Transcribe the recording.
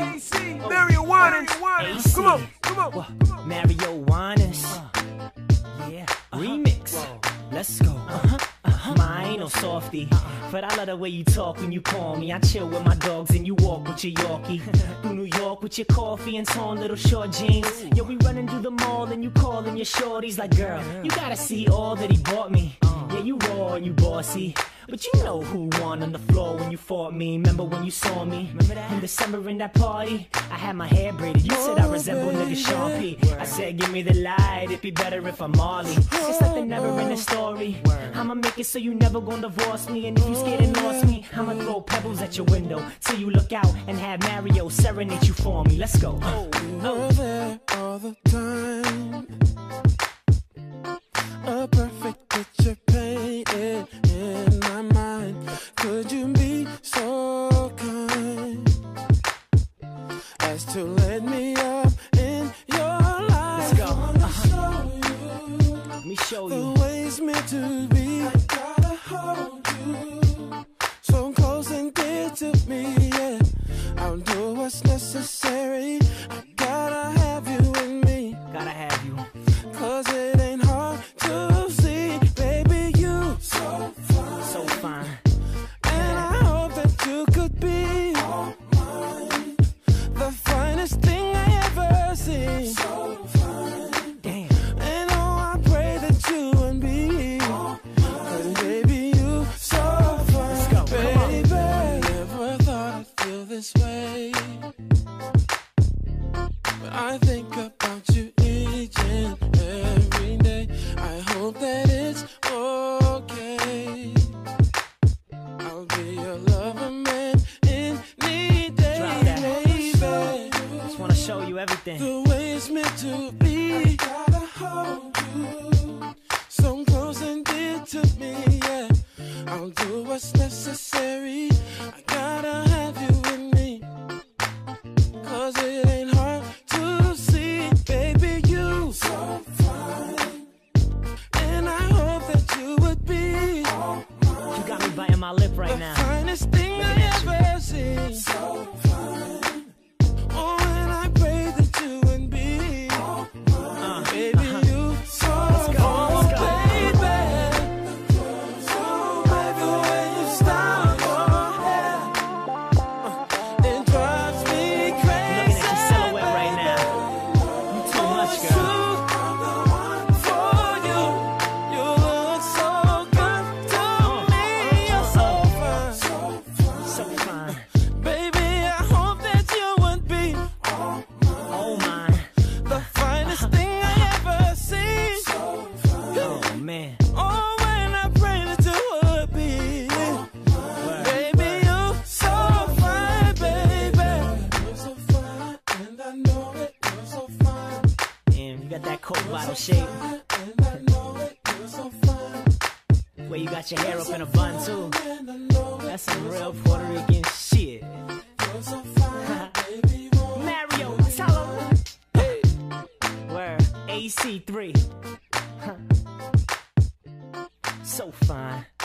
AC, Mario Winans. Come on, come on, come on. Mario Winans. Yeah, remix. Let's go. I ain't no softy, but I love the way you talk when you call me. I chill with my dogs and you walk with your Yorkie through New York with your coffee and torn little short jeans. Yo, we running through the mall and you calling your shorties like, girl, you gotta see all that he bought me. Yeah, you raw and you bossy, but you know who won on the floor when you fought me. Remember when you saw me? Remember that? In December in that party, I had my hair braided. You said I resemble nigga Sean P. I said, give me the light, it'd be better if I'm Marley. It's like the never-ending story. I'ma make it so you never gonna divorce me. And if you scared and lost me, I'ma throw pebbles at your window till you look out and have Mario serenade you for me. Let's go. Oh. We're there all the time. A perfect picture painted in my mind. Could you be so kind as to let me up in your life? Let's go. Let me show you the ways meant to be. I gotta hold you so close and dear to me. Yeah, I'll do what's necessary. I gotta have you in me. Gotta have you. 'Cause it ain't hard to see, baby, you so fine, so fine. And I hope that you could be all mine, the finest thing I ever seen. So fine, damn. And oh, I pray that you and me, 'cause baby, you so fine. Go, baby, I never thought I'd feel this way, but I think about you each and every day. I hope that it's okay. I'll be your lover, man, in any day. Drop that. Baby, just wanna show you everything. The way it's meant to be. I gotta hold you so close and dear to me. Yeah, I'll do what's necessary. I gotta have you with me. 'Cause it ain't hard to see, baby, you so fine. And I hope that you would be all mine. You got me biting my lip right now. The finest thing I ever seen. So fine. Oh, and I pray that you would be all mine. Baby, you so fine. Shape. Where you got your hair up in a bun too. That's some real Puerto Rican shit. Mario, tell him. Hey. We're AC3. So fine.